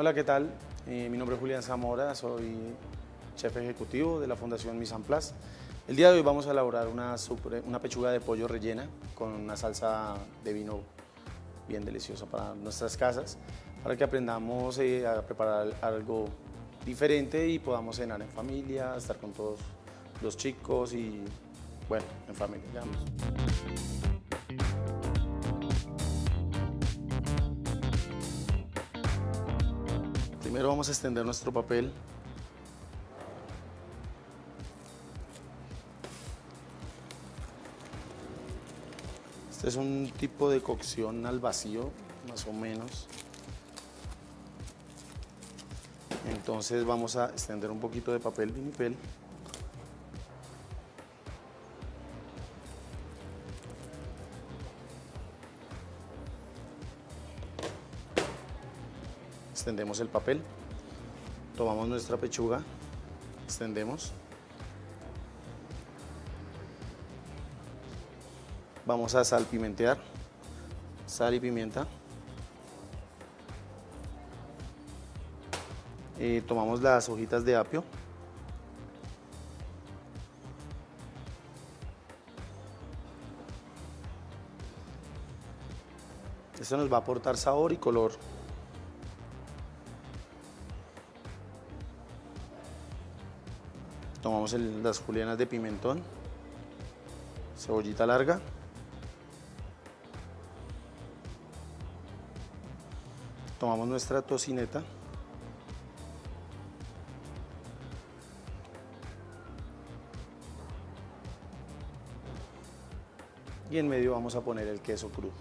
Hola, ¿qué tal? Mi nombre es Julián Zamora, soy chef ejecutivo de la Fundación Miss Amplas. El día de hoy vamos a elaborar una pechuga de pollo rellena con una salsa de vino bien deliciosa para nuestras casas, para que aprendamos a preparar algo diferente y podamos cenar en familia, estar con todos los chicos y, bueno, en familia, digamos. Primero vamos a extender nuestro papel. Este es un tipo de cocción al vacío, más o menos. Entonces vamos a extender un poquito de papel vinipel. Extendemos el papel, tomamos nuestra pechuga, extendemos. Vamos a salpimentear, sal y pimienta. Tomamos las hojitas de apio. Esto nos va a aportar sabor y color. Tomamos las julianas de pimentón, cebollita larga, tomamos nuestra tocineta, y en medio vamos a poner el queso crudo.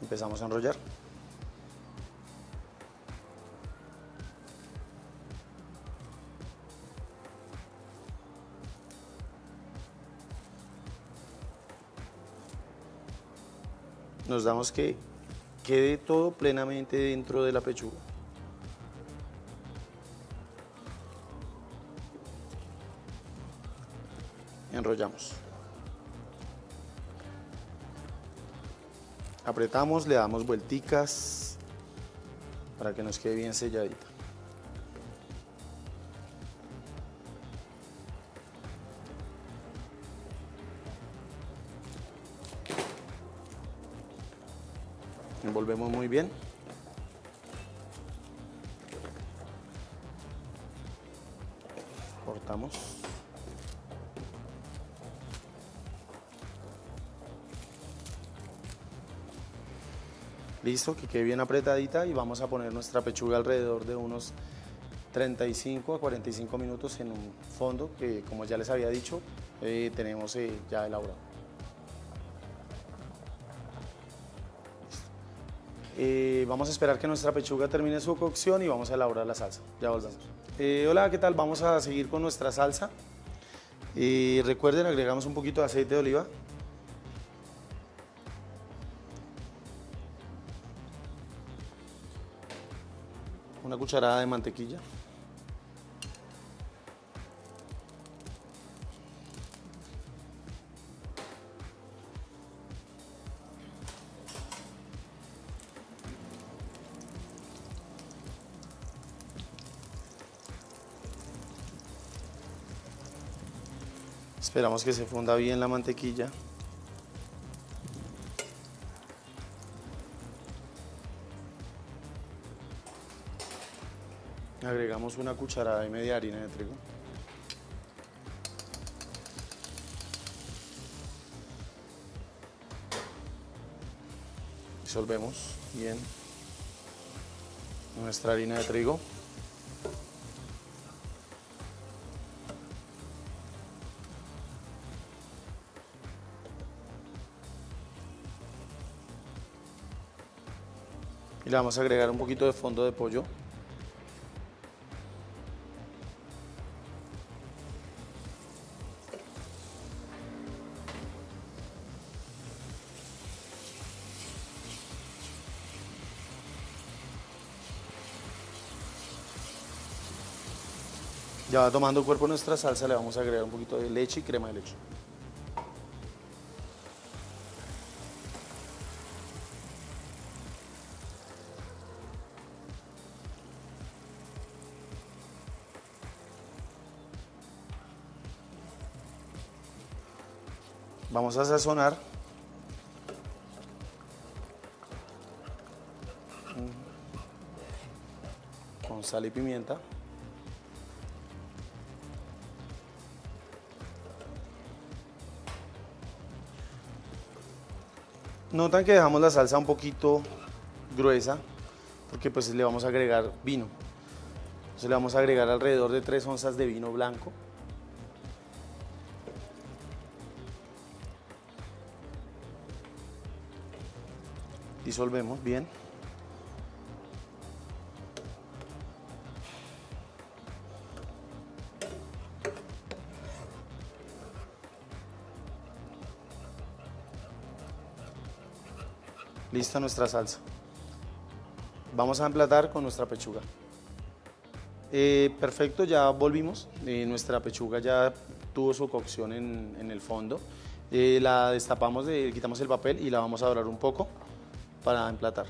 Empezamos a enrollar. Nos damos que quede todo plenamente dentro de la pechuga. Enrollamos. Apretamos, le damos vuelticas para que nos quede bien selladita. Envolvemos muy bien. Cortamos. Listo, que quede bien apretadita, y vamos a poner nuestra pechuga alrededor de unos 35 a 45 minutos en un fondo que, como ya les había dicho, tenemos ya elaborado. Vamos a esperar que nuestra pechuga termine su cocción y vamos a elaborar la salsa. Ya volvemos. Hola, ¿qué tal? Vamos a seguir con nuestra salsa. Recuerden, agregamos un poquito de aceite de oliva. Una cucharada de mantequilla. Esperamos que se funda bien la mantequilla. Agregamos una cucharada y media de harina de trigo. Disolvemos bien nuestra harina de trigo. Y le vamos a agregar un poquito de fondo de pollo. Ya va tomando cuerpo nuestra salsa, le vamos a agregar un poquito de leche y crema de leche. Vamos a sazonar. Con sal y pimienta. Notan que dejamos la salsa un poquito gruesa porque pues le vamos a agregar vino. Entonces le vamos a agregar alrededor de 3 onzas de vino blanco. Disolvemos bien. Lista nuestra salsa. Vamos a emplatar con nuestra pechuga. Perfecto, ya volvimos. Nuestra pechuga ya tuvo su cocción en el fondo. La destapamos, quitamos el papel y la vamos a dorar un poco para emplatar.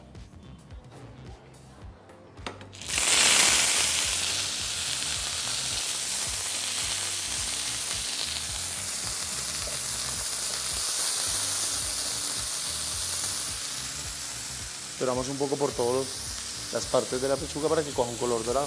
Doramos un poco por todas las partes de la pechuga para que coja un color dorado.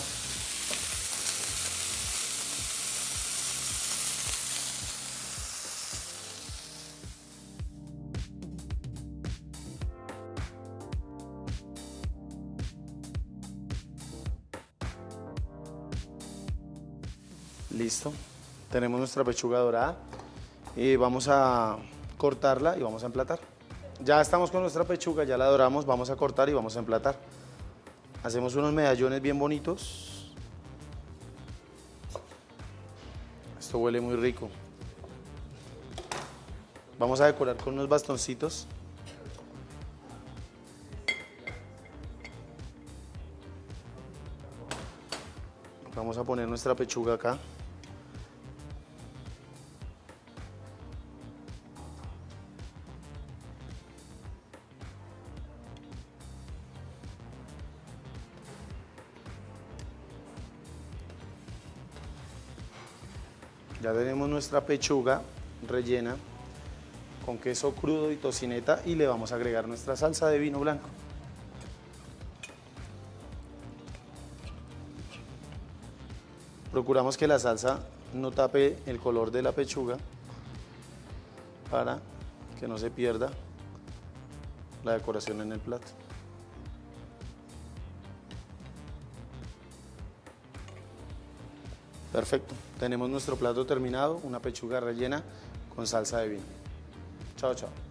Listo, tenemos nuestra pechuga dorada. Vamos a cortarla y vamos a emplatar. Ya estamos con nuestra pechuga, ya la doramos, vamos a cortar y vamos a emplatar. Hacemos unos medallones bien bonitos. Esto huele muy rico. Vamos a decorar con unos bastoncitos. Vamos a poner nuestra pechuga acá. Ya tenemos nuestra pechuga rellena con queso crudo y tocineta y le vamos a agregar nuestra salsa de vino blanco. Procuramos que la salsa no tape el color de la pechuga para que no se pierda la decoración en el plato. Perfecto, tenemos nuestro plato terminado, una pechuga rellena con salsa de vino. Chao, chao.